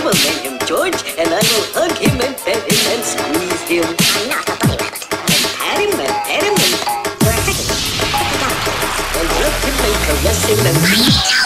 I will lend him George, and I will hug him and pet him and squeeze him. I'm not a bunny rabbit. And pat him and pet him and... You're a turkey. And rub him and caress him and...